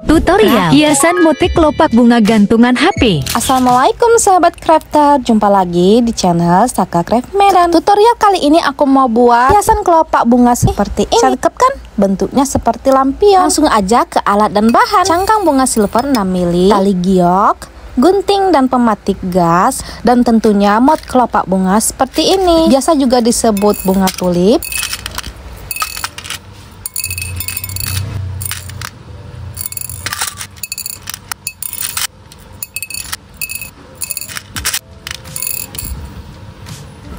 Tutorial hiasan motif kelopak bunga gantungan HP. Assalamualaikum sahabat crafter, jumpa lagi di channel Sakha Craft Medan. Tutorial kali ini aku mau buat hiasan kelopak bunga seperti ini. Cakep kan? Bentuknya seperti lampion. Langsung aja ke alat dan bahan. Cangkang bunga silver 6 mili, tali giok, gunting dan pematik gas, dan tentunya mod kelopak bunga seperti ini. Biasa juga disebut bunga tulip.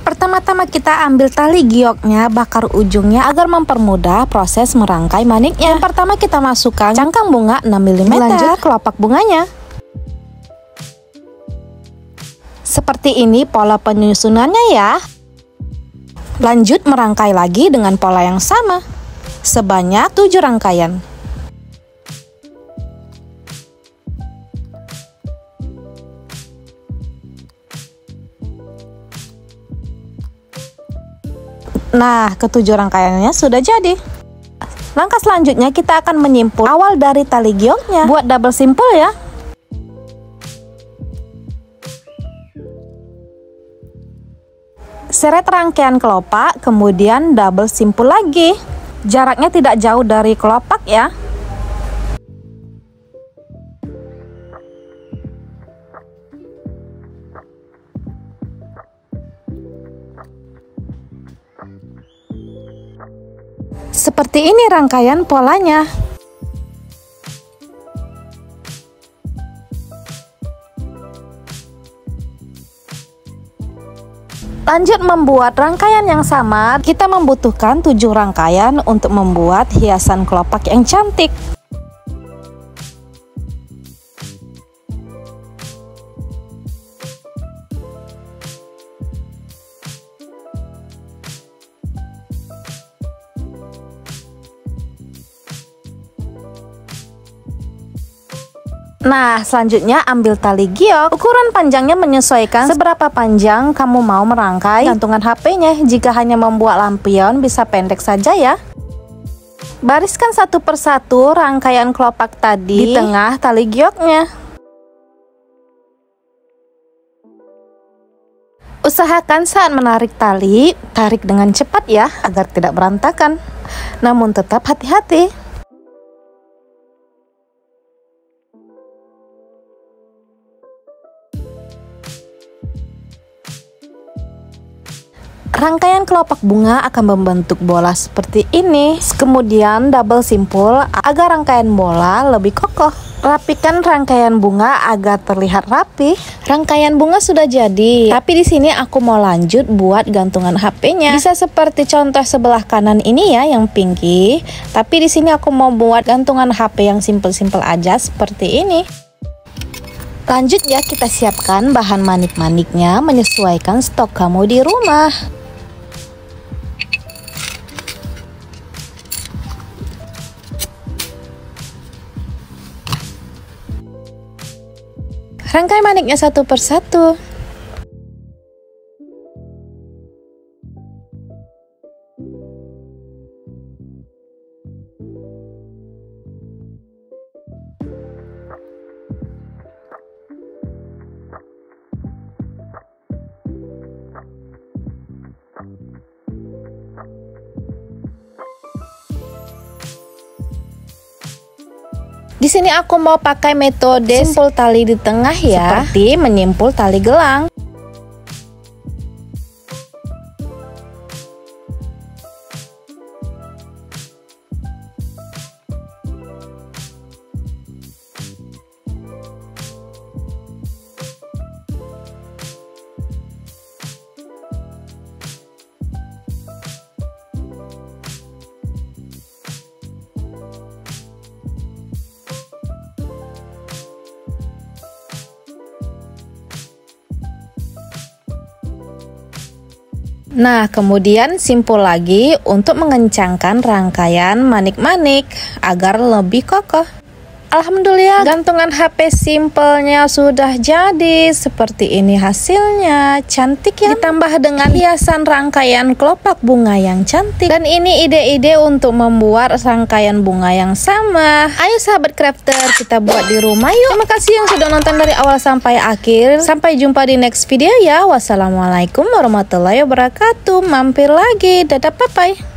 Pertama-tama kita ambil tali gioknya, bakar ujungnya agar mempermudah proses merangkai maniknya. Yang pertama kita masukkan cangkang bunga 6 mm. Lanjut kelopak bunganya. Seperti ini pola penyusunannya ya. Lanjut merangkai lagi dengan pola yang sama. Sebanyak 7 rangkaian. Nah, ke-7 rangkaiannya sudah jadi. Langkah selanjutnya kita akan menyimpul awal dari tali gioknya. Buat double simpul ya. Seret rangkaian kelopak, kemudian double simpul lagi. Jaraknya tidak jauh dari kelopak ya. Seperti ini rangkaian polanya. Lanjut membuat rangkaian yang sama. Kita membutuhkan 7 rangkaian untuk membuat hiasan kelopak yang cantik. Nah, selanjutnya ambil tali giok. Ukuran panjangnya menyesuaikan seberapa panjang kamu mau merangkai gantungan HP-nya. Jika hanya membuat lampion, bisa pendek saja ya. Bariskan satu persatu rangkaian kelopak tadi di tengah tali gioknya. Usahakan saat menarik tali, tarik dengan cepat ya, agar tidak berantakan. Namun tetap hati-hati. Rangkaian kelopak bunga akan membentuk bola seperti ini. Kemudian double simpul agar rangkaian bola lebih kokoh. Rapikan rangkaian bunga agar terlihat rapi. Rangkaian bunga sudah jadi. Tapi di sini aku mau lanjut buat gantungan HP-nya. Bisa seperti contoh sebelah kanan ini ya, yang pinky. Tapi di sini aku mau buat gantungan HP yang simple-simple aja seperti ini. Lanjut ya, kita siapkan bahan manik-maniknya menyesuaikan stok kamu di rumah. Rangkai maniknya satu persatu. Di sini aku mau pakai metode simpul tali di tengah ya, seperti menyimpul tali gelang. Nah, kemudian simpul lagi untuk mengencangkan rangkaian manik-manik agar lebih kokoh. Alhamdulillah, gantungan HP simpelnya sudah jadi. Seperti ini hasilnya, cantik ya. Ditambah dengan hiasan rangkaian kelopak bunga yang cantik. Dan ini ide-ide untuk membuat rangkaian bunga yang sama. Ayo sahabat crafter, kita buat di rumah yuk. Terima kasih yang sudah nonton dari awal sampai akhir. Sampai jumpa di next video ya. Wassalamualaikum warahmatullahi wabarakatuh. Mampir lagi, dadah papai.